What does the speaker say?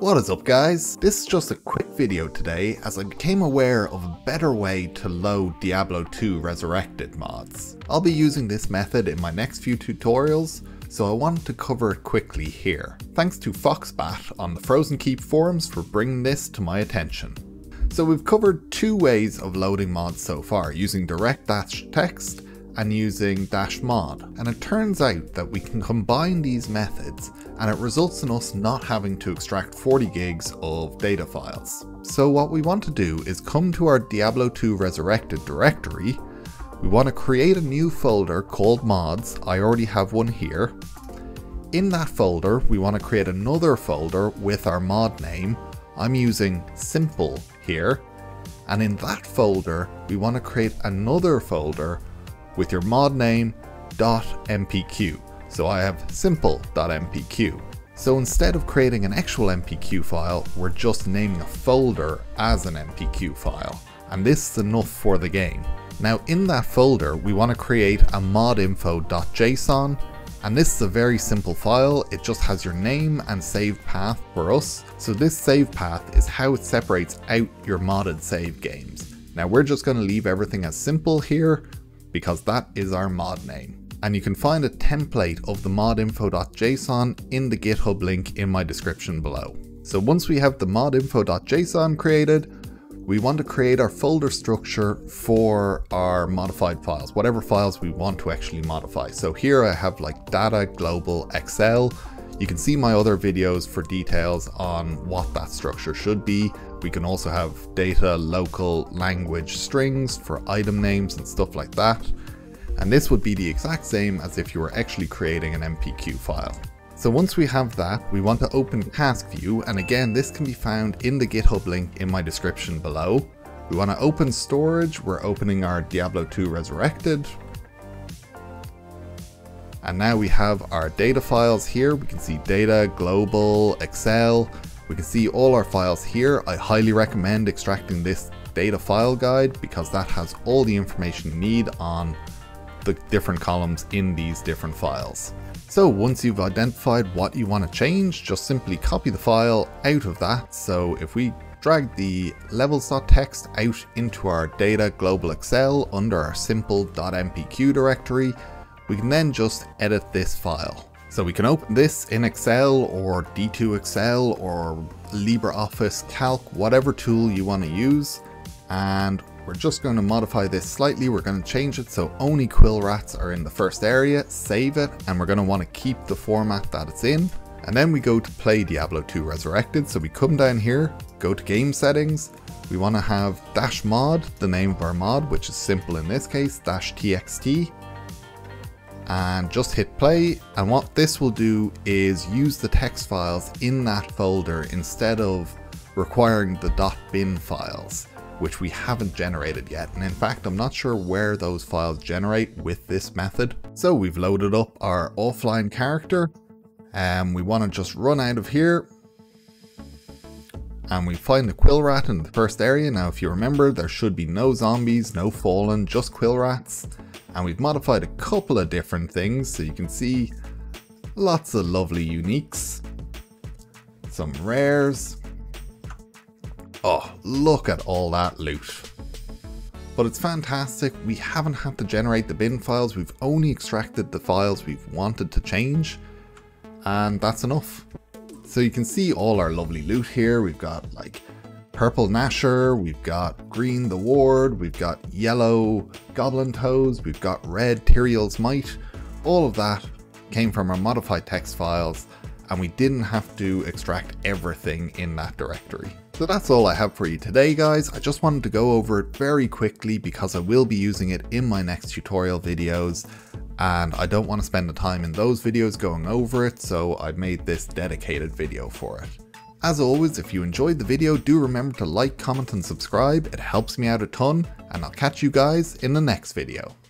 What is up guys, this is just a quick video today as I became aware of a better way to load Diablo 2 Resurrected mods. I'll be using this method in my next few tutorials, so I wanted to cover it quickly here. Thanks to Foxbat on the Frozen Keep forums for bringing this to my attention. So we've covered two ways of loading mods so far, using direct-text and using -mod, and it turns out that we can combine these methods and it results in us not having to extract 40 gigs of data files. So what we want to do is come to our Diablo 2 Resurrected directory. We want to create a new folder called mods. I already have one here. In that folder we want to create another folder with our mod name. I'm using simple here, and in that folder we want to create another folder with your mod name .mpq. So I have simple.mpq. So instead of creating an actual MPQ file, we're just naming a folder as an MPQ file. And this is enough for the game. Now in that folder, we want to create a modinfo.json. And this is a very simple file. It just has your name and save path for us. So this save path is how it separates out your modded save games. Now we're just going to leave everything as simple here, because that is our mod name. And you can find a template of the modinfo.json in the GitHub link in my description below. So once we have the modinfo.json created, we want to create our folder structure for our modified files, whatever files we want to actually modify. So here I have like data, global, Excel. You can see my other videos for details on what that structure should be. We can also have data, local, language, strings for item names and stuff like that. And this would be the exact same as if you were actually creating an MPQ file. So once we have that, we want to open Task View. And again, this can be found in the GitHub link in my description below. We want to open storage. We're opening our Diablo 2 Resurrected. And now we have our data files here. We can see data, global, Excel. We can see all our files here. I highly recommend extracting this data file guide because that has all the information you need on the different columns in these different files. So once you've identified what you want to change, just simply copy the file out of that. So if we drag the levels.txt out into our data global Excel under our simple.mpq directory, we can then just edit this file. So we can open this in Excel or D2 Excel or LibreOffice Calc, whatever tool you want to use. And we're just going to modify this slightly. We're going to change it so only quill rats are in the first area, save it. And we're going to want to keep the format that it's in. And then we go to play Diablo 2 Resurrected. So we come down here, go to game settings. We want to have -mod, the name of our mod, which is simple in this case, -txt. And just hit play, and what this will do is use the text files in that folder instead of requiring the .bin files, which we haven't generated yet. And in fact, I'm not sure where those files generate with this method. So we've loaded up our offline character, and we want to just run out of here. And we find the quill rat in the first area. Now, if you remember, there should be no zombies, no fallen, just quill rats. And we've modified a couple of different things. So you can see lots of lovely uniques, some rares. Oh, look at all that loot. But it's fantastic. We haven't had to generate the bin files. We've only extracted the files we've wanted to change, and that's enough. So you can see all our lovely loot here. We've got like Purple Gnasher, we've got green the ward, we've got yellow goblin toes, we've got red Tyriel's might. All of that came from our modified text files, and we didn't have to extract everything in that directory. So that's all I have for you today guys. I just wanted to go over it very quickly because I will be using it in my next tutorial videos, and I don't want to spend the time in those videos going over it, so I've made this dedicated video for it. As always, if you enjoyed the video, do remember to like, comment and subscribe. It helps me out a ton, and I'll catch you guys in the next video.